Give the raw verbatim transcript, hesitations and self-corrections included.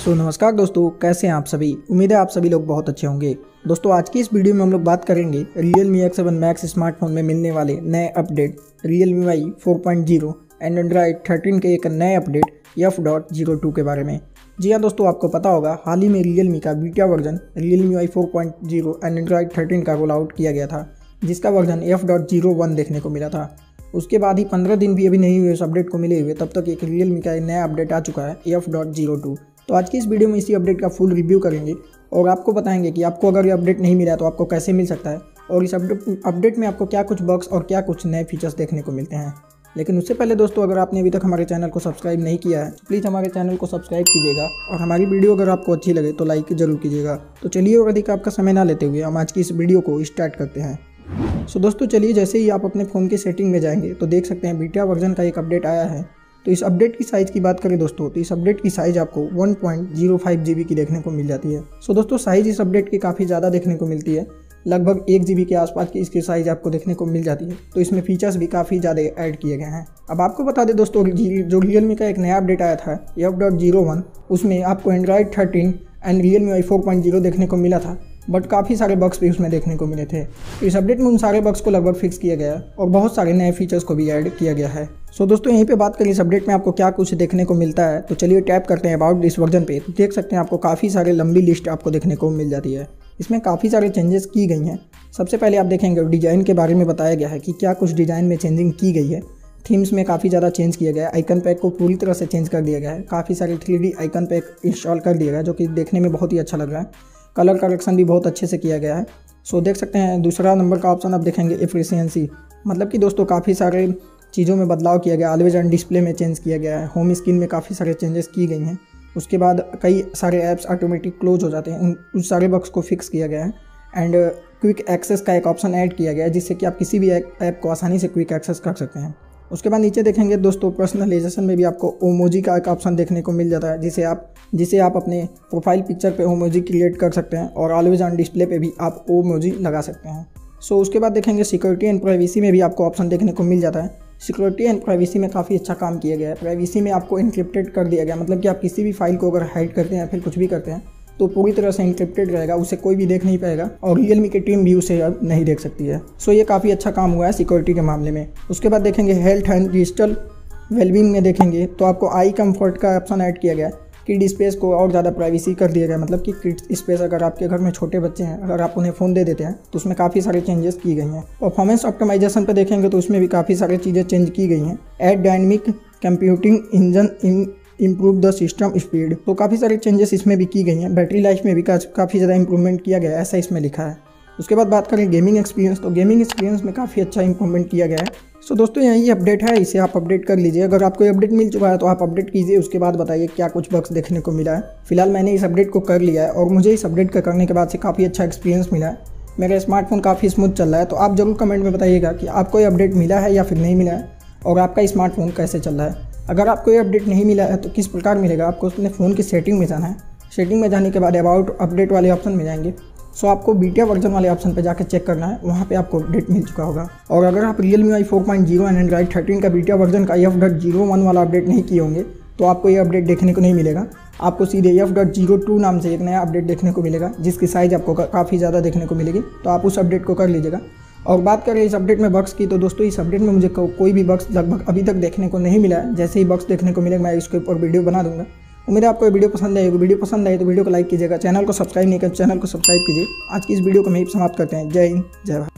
सो so, नमस्कार दोस्तों, कैसे हैं आप सभी। उम्मीद है आप सभी लोग बहुत अच्छे होंगे। दोस्तों आज की इस वीडियो में हम लोग बात करेंगे Realme X seven Max smartphone में मिलने वाले नए update Realme U I four point zero and Android thirteen के एक नए update F dot zero two के बारे में। जी हाँ दोस्तों, आपको पता होगा हाल ही में Realme का beta version Realme U I four point zero and Android thirteen का रोल आउट किया गया था, जिसका version F dot zero one देखने को मिला था। उसके बाद ही पंद्रह दिन भी अभी नहीं हुए उस अपडेट को मिले हुए, तब तक एक Realme का नया अपडेट आ चुका है एफ डॉट ज़ीरो टू। तो आज की इस वीडियो में इसी अपडेट का फुल रिव्यू करेंगे और आपको बताएंगे कि आपको अगर ये अपडेट नहीं मिला तो आपको कैसे मिल सकता है और इस अपडेट में आपको क्या कुछ बग्स और क्या कुछ नए फीचर्स देखने को मिलते हैं। लेकिन उससे पहले दोस्तों, अगर आपने अभी तक हमारे चैनल को सब्सक्राइब नहीं किया है तो प्लीज़ हमारे चैनल को सब्सक्राइब कीजिएगा और हमारी वीडियो अगर आपको अच्छी लगे तो लाइक जरूर कीजिएगा। तो चलिए और अधिक आपका समय ना लेते हुए हम आज की इस वीडियो को स्टार्ट करते हैं। सो so, दोस्तों चलिए, जैसे ही आप अपने फ़ोन की सेटिंग में जाएंगे तो देख सकते हैं बीटा वर्जन का एक अपडेट आया है। तो इस अपडेट की साइज़ की बात करें दोस्तों, तो इस अपडेट की साइज़ आपको one point zero five G B की देखने को मिल जाती है। सो so, दोस्तों साइज़ इस अपडेट की काफ़ी ज़्यादा देखने को मिलती है, लगभग एक जी बी के आसपास की इसकी साइज़ आपको देखने को मिल जाती है। तो इसमें फीचर्स भी काफ़ी ज़्यादा ऐड किए गए हैं। अब आपको बता दें दोस्तों, जो Realme का एक नया अपडेट आया था एफ डॉट ज़ीरो वन, उसमें आपको Android thirteen and Realme U I four point zero देखने को मिला था, बट काफ़ी सारे बग्स भी उसमें देखने को मिले थे। इस अपडेट में उन सारे बग्स को लगभग फिक्स किया गया है और बहुत सारे नए फीचर्स को भी ऐड किया गया है। सो so, दोस्तों यहीं पे बात करें इस अपडेट में आपको क्या कुछ देखने को मिलता है। तो चलिए टैप करते हैं अबाउट दिस वर्जन पे। तो देख सकते हैं आपको काफ़ी सारी लंबी लिस्ट आपको देखने को मिल जाती है। इसमें काफ़ी सारे चेंजेस की गई हैं। सबसे पहले आप देखेंगे डिज़ाइन के बारे में बताया गया है कि क्या कुछ डिज़ाइन में चेंजिंग की गई है। थीम्स में काफ़ी ज़्यादा चेंज किया गया है, आइकन पैक को पूरी तरह से चेंज कर दिया गया है, काफ़ी सारे three D icon pack install कर दिया गया है जो कि देखने में बहुत ही अच्छा लग रहा है। कलर करेक्शन भी बहुत अच्छे से किया गया है। सो so, देख सकते हैं दूसरा नंबर का ऑप्शन आप देखेंगे एफिशिएंसी, मतलब कि दोस्तों काफ़ी सारे चीज़ों में बदलाव किया गया। ऑलवेज ऑन डिस्प्ले में चेंज किया गया है, होम स्क्रीन में काफ़ी सारे चेंजेस की गई हैं। उसके बाद कई सारे ऐप्स ऑटोमेटिक क्लोज हो जाते हैं, उन उस सारे बग्स को फिक्स किया गया है। एंड क्विक एक्सेस का एक ऑप्शन ऐड किया गया है, जिससे कि आप किसी भी ऐप को आसानी से क्विक एक्सेस कर सकते हैं। उसके बाद नीचे देखेंगे दोस्तों पर्सनलाइजेशन में भी आपको ओमोजी का एक ऑप्शन देखने को मिल जाता है, जिसे आप जिसे आप अपने प्रोफाइल पिक्चर पे ओमोजी क्रिएट कर सकते हैं और ऑलवेज ऑन डिस्प्ले पे भी आप ओमोजी लगा सकते हैं। सो so, उसके बाद देखेंगे सिक्योरिटी एंड प्राइवेसी में भी आपको ऑप्शन देखने को मिल जाता है। सिक्योरिटी एंड प्राइवेसी में काफ़ी अच्छा काम किया गया है। प्राइवेसी में आपको इनक्रिप्टेड कर दिया गया, मतलब कि आप किसी भी फाइल को अगर हाइड करते हैं या फिर कुछ भी करते हैं तो पूरी तरह से इंक्रिप्टेड रहेगा, उसे कोई भी देख नहीं पाएगा और Realme की टीम भी उसे अब नहीं देख सकती है। सो ये काफ़ी अच्छा काम हुआ है सिक्योरिटी के मामले में। उसके बाद देखेंगे हेल्थ एंड डिजिटल वेलबींग में देखेंगे तो आपको आई कंफर्ट का ऑप्शन ऐड किया गया है। किड स्पेस को और ज़्यादा प्राइवेसी कर दिया गया, मतलब कि किड स्पेस अगर आपके घर में छोटे बच्चे हैं, अगर आप उन्हें फ़ोन दे देते हैं तो उसमें काफ़ी सारे चेंजेस की गई हैं। परफॉर्मेंस ऑप्टिमाइजेशन पर देखेंगे तो उसमें भी काफ़ी सारी चीज़ें चेंज की गई हैं। Add dynamic computing engine in improve the system speed, तो काफ़ी सारे चेंजेस इसमें भी की गई हैं। बैटरी लाइफ में भी काफ़ी ज़्यादा इंप्रूवमेंट किया गया है, ऐसा इसमें लिखा है। उसके बाद बात करें गेमिंग एक्सपीरियंस, तो गेमिंग एक्सपीरियंस में काफ़ी अच्छा इंप्रूवमेंट किया गया है। सो so, दोस्तों यही अपडेट है, इसे आप अपडेट कर लीजिए। अगर आपको अपडेट मिल चुका है तो आप अपडेट कीजिए, उसके बाद बताइए क्या कुछ बग्स देखने को मिला है। फिलहाल मैंने इस अपडेट को कर लिया है और मुझे इस अपडेट का करने के बाद से काफ़ी अच्छा एक्सपीरियंस मिला है। मेरा स्मार्टफोन काफ़ी स्मूथ चल रहा है। तो आप जरूर कमेंट में बताइएगा कि आपको ये अपडेट मिला है या फिर नहीं मिला है और आपका स्मार्टफोन कैसे चल रहा है। अगर आपको ये अपडेट नहीं मिला है तो किस प्रकार मिलेगा, आपको अपने फ़ोन की सेटिंग में जाना है। सेटिंग में जाने के बाद अबाउट अपडेट वाले ऑप्शन में जाएंगे, सो आपको बीटा वर्जन वाले ऑप्शन पर जाकर चेक करना है, वहाँ पे आपको अपडेट मिल चुका होगा। और अगर आप Realme U I four point zero and Android thirteen का बीटा वर्जन का एफ डॉट ज़ीरो वन वाला अपडेट नहीं किए होंगे तो आपको ये अपडेट देखने को नहीं मिलेगा। आपको सीधे एफ डॉट ज़ीरो टू नाम से एक नया अपडेट देखने को मिलेगा, जिसकी साइज़ आपको काफ़ी ज़्यादा देखने को मिलेगी। तो आप उस अपडेट को कर लीजिएगा। और बात करें इस अपडेट में बग्स की, तो दोस्तों इस अपडेट में मुझे को, कोई भी बग्स लगभग अभी तक देखने को नहीं मिला है। जैसे ही बग्स देखने को मिले मैं इसके ऊपर वीडियो बना दूंगा। उम्मीद है आपको ये वीडियो पसंद आएगी। वीडियो पसंद आए तो वीडियो को लाइक कीजिएगा, चैनल को सब्सक्राइब नहीं कर चैनल को सब्सक्राइब कीजिए। आज की इस वीडियो को हम यहीं समाप्त करते हैं। जय हिंद, जय भारत।